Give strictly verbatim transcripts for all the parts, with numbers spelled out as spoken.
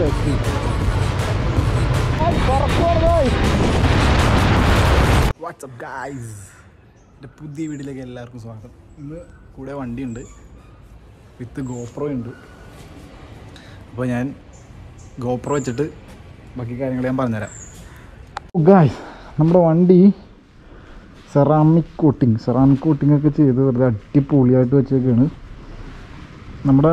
let's see. What's up guys? The Pudhi video like ellarkum swagatham. Innu kude vandi undu with GoPro undu. Appo njan GoPro vechittu baaki karyangale njan paranjaram. Oh guys, nammade vandi ceramic coating, ceramic coating okke cheyidu verde adipoliyayittu vechekanu. നമ്മുടെ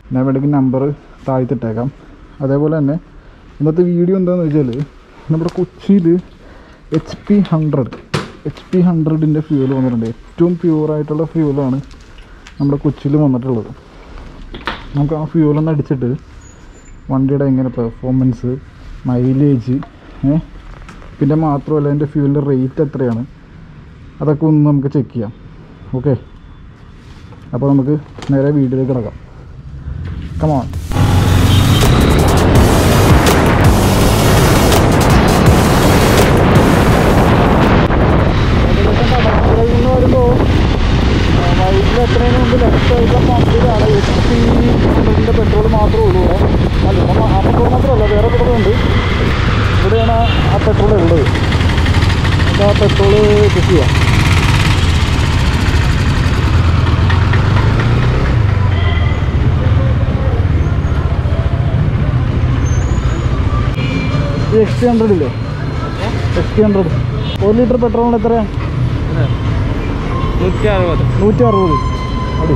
ഞാൻ വേണമെങ്കിൽ number താഴ്ത്തിട്ടേക്കാം. അതേപോലെ തന്നെ ഇന്നത്തെ video എന്താണെന്ന് വെച്ചാൽ നമ്മുടെ കൊച്ചിയിൽ H P hundred H P ഹൺഡ്രഡിൻ്റെ ഫ്യൂവൽ വന്നിട്ടുണ്ട്. ഏറ്റവും പ്യൂറായിട്ടുള്ള ഫ്യൂവലാണ് നമ്മുടെ കൊച്ചിയിൽ വന്നിട്ടുള്ളത്. നമുക്ക് ആ ഫ്യൂവലൊന്ന് അടിച്ചിട്ട് വണ്ടിയുടെ എങ്ങനെ പെർഫോമൻസ്, മൈലേജ്, പിന്നെ മാത്രമല്ല എൻ്റെ ഫ്യൂവലിൻ്റെ റേറ്റ് എത്രയാണ്, അതൊക്കെ ഒന്ന് നമുക്ക് ചെക്ക് ചെയ്യാം. ഓക്കെ, അപ്പോൾ നമുക്ക് നേരെ വീട്ടിലേക്ക് കിടക്കാം. കമോൺ. വരുമ്പോൾ വൈകിട്ട് എത്രയും മുമ്പ് ലെഫ്റ്റ് ആയിട്ടുള്ള പമ്പിലാണ് എച്ച് പി ഹൺഡ്രഡിൻ്റെ പെട്രോൾ മാത്രമേ ഉള്ളൂ. അല്ല, ആ പെട്രോൾ മാത്രമല്ല, വേറെ പെട്രോളുണ്ട്. ഇവിടെയാണ് ആ പെട്രോൾ ഉള്ളത്. അപ്പോൾ ആ പെട്രോൾ ചെക്ക് ചെയ്യാം. എക്സ് പി ഹൺഡ്രഡ് ഇല്ലേ? എക്സ് പി ഹൺഡ്രഡ് ഒരു ലിറ്റർ പെട്രോളിന് എത്രയാണ്? നൂറ്റി അറുപത് നൂറ്റി അറുപത് അടി.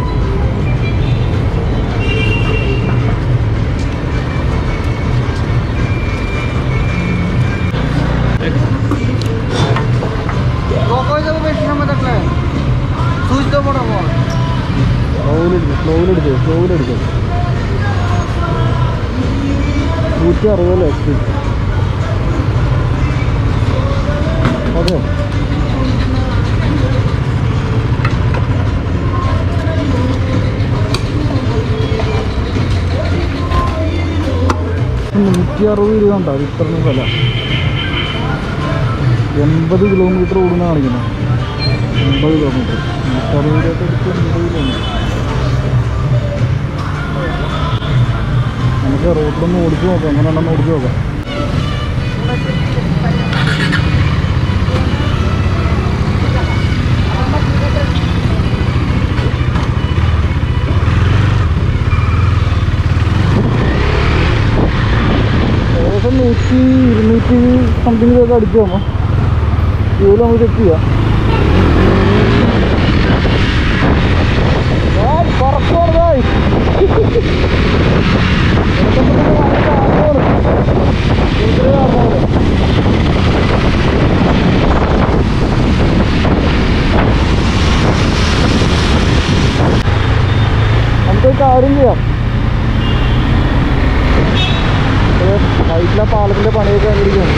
നൂറ്റി അറുപതല്ലേ എക്സ് പി? ഓക്കെ, നൂറ്റി അറുപത് രൂപ ഉണ്ടാവും. ഇത്രയും വില, എൺപത് കിലോമീറ്റർ ഓടുന്ന കാണിക്കുന്നു. എൺപത് കിലോമീറ്റർ നൂറ്റി അറുപത് രൂപയൊക്കെ എടുത്ത് എൺപത് കിലോമീറ്റർ നമുക്ക് റോഡിലൊന്ന് ഓടിച്ചു നോക്കാം. എങ്ങനെയാണെന്ന് ഓടിച്ചു നോക്കാം. നൂറ്റി ഇരുന്നൂറ്റി സംതിങ് ഒക്കെ അടിച്ചു തന്നോ. ജോലി നമ്മൾ ചെക്ക് ചെയ്യാം. നമുക്ക് കാര്യം ചെയ്യാം. വൈറ്റിലെ പാലത്തിൻ്റെ പണിയൊക്കെ കണ്ടിരിക്കുകയാണ്.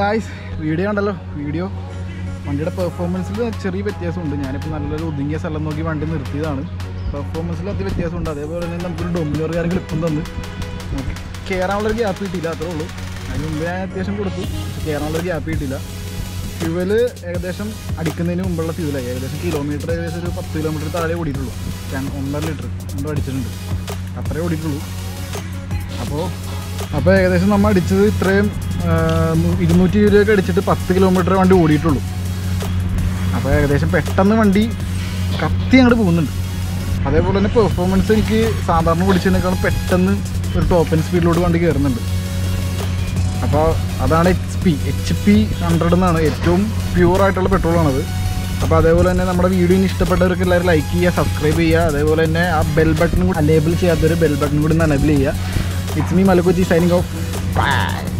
ഗായ്സ്, വീഡിയോ ഉണ്ടല്ലോ. വീഡിയോ വണ്ടിയുടെ പെർഫോമൻസിൽ ചെറിയ വ്യത്യാസമുണ്ട്. ഞാനിപ്പോൾ നല്ലൊരു ഒതുങ്ങിയ സ്ഥലം നോക്കി വണ്ടി നിർത്തിയതാണ്. പെർഫോമൻസിൽ അത് വ്യത്യാസമുണ്ട്. അതേപോലെ തന്നെ നമുക്കൊരു ഡൊമിനോറുകാർക്ക് എളുപ്പം തന്നു. നമുക്ക് കയറാനുള്ളൊരു ഗ്യാപ്പ് കിട്ടിയില്ല, അത്രേ ഉള്ളൂ. അതിന് മുമ്പ് ഞാൻ അത്യാവശ്യം കൊടുത്തു, പക്ഷെ കയറാനുള്ളൊരു ഗ്യാപ്പ് കിട്ടിയില്ല. ഫ്യൂവല് ഏകദേശം അടിക്കുന്നതിന് മുമ്പുള്ള ഫ്യൂവലായി. ഏകദേശം കിലോമീറ്റർ ഏകദേശം ഒരു പത്ത് കിലോമീറ്റർ താഴെ ഓടിയിട്ടുള്ളൂ. ഒന്നര ലിറ്റർ നമ്മൾ അടിച്ചിട്ടുണ്ട്, അത്രേ ഓടിയിട്ടുള്ളൂ. അപ്പോൾ അപ്പോൾ ഏകദേശം നമ്മൾ അടിച്ചത് ഇത്രയും ഇരുന്നൂറ്റി ഇരുപതൊക്കെ അടിച്ചിട്ട് പത്ത് കിലോമീറ്റർ വണ്ടി ഓടിയിട്ടുള്ളൂ. അപ്പോൾ ഏകദേശം പെട്ടെന്ന് വണ്ടി കത്തി അങ്ങോട്ട് പോകുന്നുണ്ട്. അതേപോലെ തന്നെ പെർഫോമൻസ് എനിക്ക് സാധാരണ ഓടിച്ചതിനേക്കാളും പെട്ടെന്ന് ഒരു ടോപ്പ് ആൻഡ് സ്പീഡിലോട്ട് വണ്ടി കയറുന്നുണ്ട്. അപ്പോൾ അതാണ് H P H P hundred എന്നാണ്. ഏറ്റവും പ്യൂറായിട്ടുള്ള പെട്രോളാണത്. അപ്പോൾ അതേപോലെ തന്നെ നമ്മുടെ വീഡിയോന് ഇഷ്ടപ്പെട്ടവർക്ക് എല്ലാവരും ലൈക്ക് ചെയ്യുക, സബ്സ്ക്രൈബ് ചെയ്യുക. അതേപോലെ തന്നെ ആ ബെൽ ബട്ടൺ കൂടി അനേബിൾ ചെയ്യാത്തവർ ബെൽ ബട്ടൺ കൂടി ഒന്ന് അനേബിൾ ചെയ്യുക. It's me, MalluKochi, signing off. Bye.